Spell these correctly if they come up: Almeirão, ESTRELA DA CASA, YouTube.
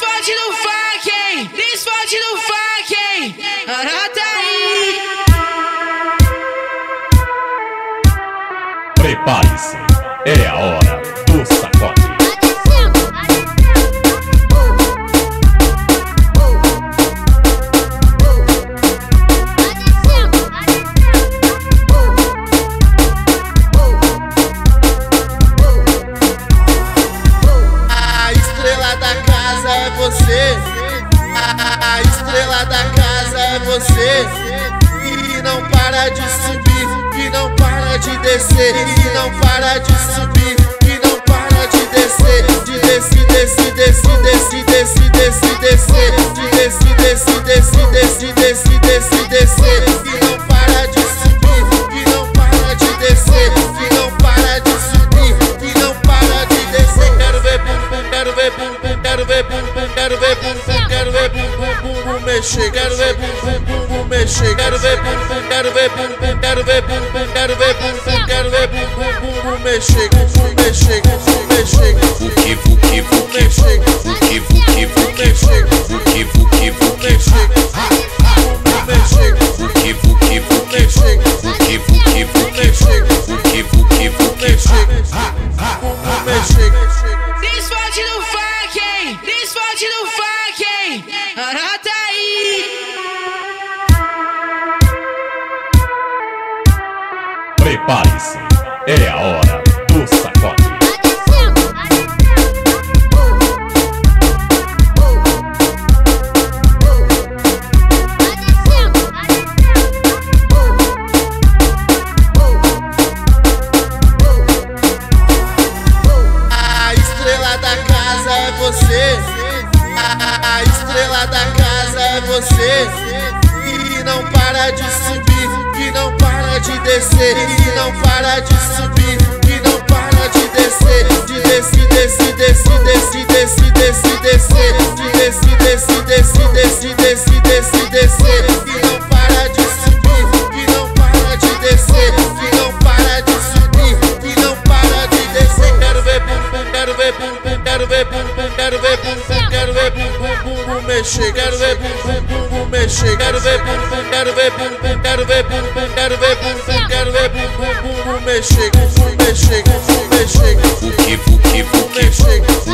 fode no funk, hein? Eles fode no funk, hein? Anota aí. Prepare-se, é a hora do sacode. A estrela da casa é você, e não para de subir, e não para de descer, e não para de subir, e não para de descer, de descer, descer, descer, descer, descer, descer, descer, de descer, descer, descer, descer, descer, descer, descer, e não para de subir, e não para de descer, e não para de subir, e não para de descer. Quero ver bumbum, quero ver bumbum, quero ver bumbum, quero ver bumbum. Quero ver bumbum mexer, quero ver bumbum, quero ver bumbum, quero ver bumbum, quero ver bumbum mexer, mexer, mexer. O que, o que, o que, o que, o que, o que, o que, o que, o que, mexer, mexer. O que, o que, o que, o que, o que, o que, mexer, o que, o que, o que, mexer, mexer. Desfode no funk, hein? Desfode no funk, hein? Anota aí! Prepare-se, é a hora do sacode. A estrela da casa é você, e não para de subir, e não para de descer, e não para de subir, e não para de descer, de descer, descer, descer, descer, descer, descer, descer, de descer, descer, descer, descer, descer, descer, descer, e não para de subir, e não para de descer, e não para de subir, e não para de descer. Quero ver bumbum, quero ver bumbum, quero ver bumbum, quero ver bumbum. Quero ver bumbum mexer, quero ver bumbum, quero ver bumbum, quero ver bumbum, quero ver bumbum mexer, mexer, mexer. O que, o que, o que,